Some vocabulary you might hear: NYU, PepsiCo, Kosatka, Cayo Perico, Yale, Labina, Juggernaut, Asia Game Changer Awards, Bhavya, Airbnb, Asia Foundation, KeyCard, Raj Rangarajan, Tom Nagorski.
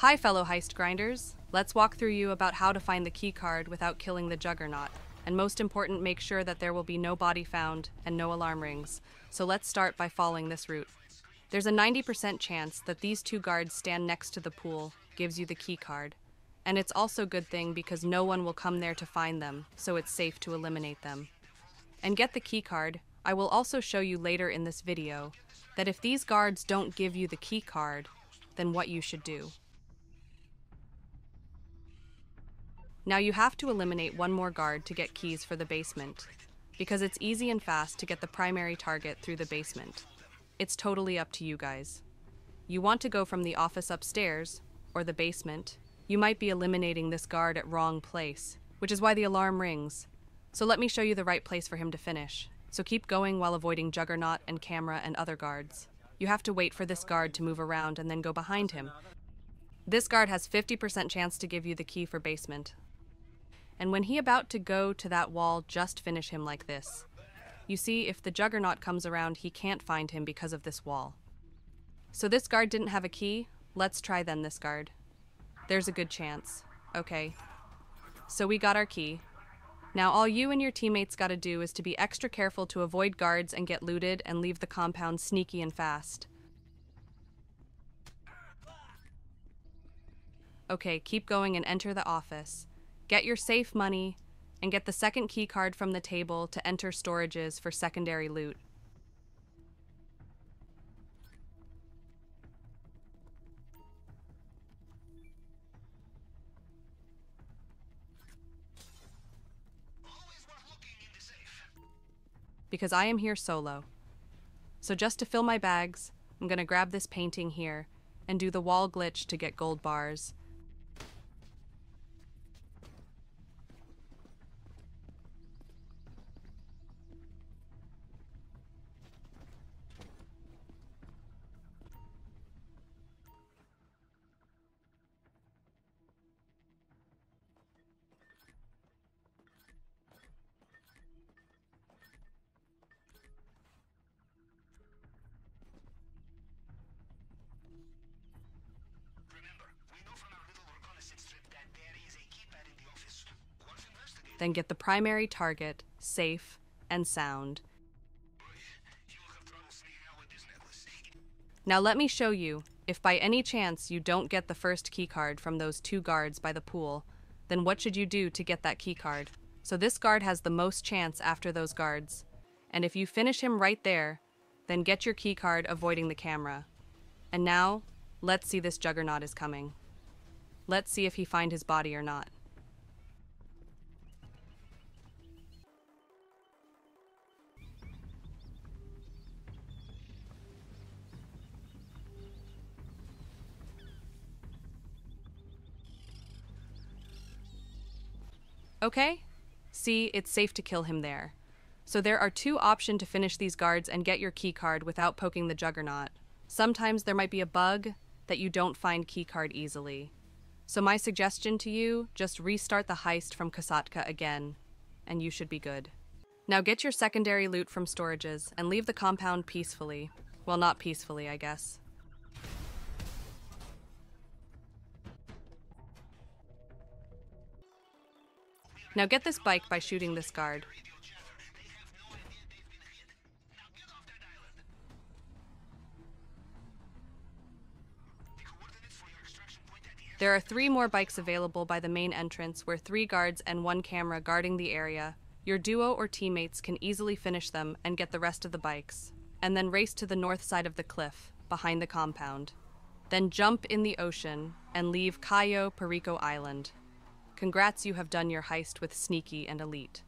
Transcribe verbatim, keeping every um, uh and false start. Hi fellow heist grinders, let's walk through you about how to find the key card without killing the juggernaut, and most important, make sure that there will be no body found and no alarm rings, so let's start by following this route. There's a ninety percent chance that these two guards stand next to the pool, gives you the key card, and it's also a good thing because no one will come there to find them, so it's safe to eliminate them. And get the key card, I will also show you later in this video, that if these guards don't give you the key card, then what you should do. Now you have to eliminate one more guard to get keys for the basement, because it's easy and fast to get the primary target through the basement. It's totally up to you guys. You want to go from the office upstairs, or the basement. You might be eliminating this guard at wrong place, which is why the alarm rings. So let me show you the right place for him to finish. So keep going while avoiding Juggernaut and Camera and other guards. You have to wait for this guard to move around and then go behind him. This guard has fifty percent chance to give you the key for basement. And when he about to go to that wall, just finish him like this. You see, if the Juggernaut comes around, he can't find him because of this wall. So this guard didn't have a key. Let's try then this guard. There's a good chance. Okay. So we got our key. Now all you and your teammates gotta do is to be extra careful to avoid guards and get looted and leave the compound sneaky and fast. Okay, keep going and enter the office. Get your safe money, and get the second key card from the table to enter storages for secondary loot. Always worth looking in the safe. Because I am here solo. So just to fill my bags, I'm gonna grab this painting here and do the wall glitch to get gold bars. Then get the primary target, safe and sound. Now let me show you, if by any chance you don't get the first keycard from those two guards by the pool, then what should you do to get that keycard? So this guard has the most chance after those guards, and if you finish him right there, then get your keycard avoiding the camera. And now, let's see this Juggernaut is coming. Let's see if he finds his body or not. Okay? See, it's safe to kill him there. So there are two options to finish these guards and get your keycard without poking the Juggernaut. Sometimes there might be a bug that you don't find keycard easily. So my suggestion to you, just restart the heist from Kosatka again, and you should be good. Now get your secondary loot from storages and leave the compound peacefully. Well, not peacefully, I guess. Now get this bike by shooting this guard. There are three more bikes available by the main entrance where three guards and one camera guarding the area. Your duo or teammates can easily finish them and get the rest of the bikes, and then race to the north side of the cliff, behind the compound. Then jump in the ocean and leave Cayo Perico Island. Congrats, you have done your heist with Sneaky and Elite.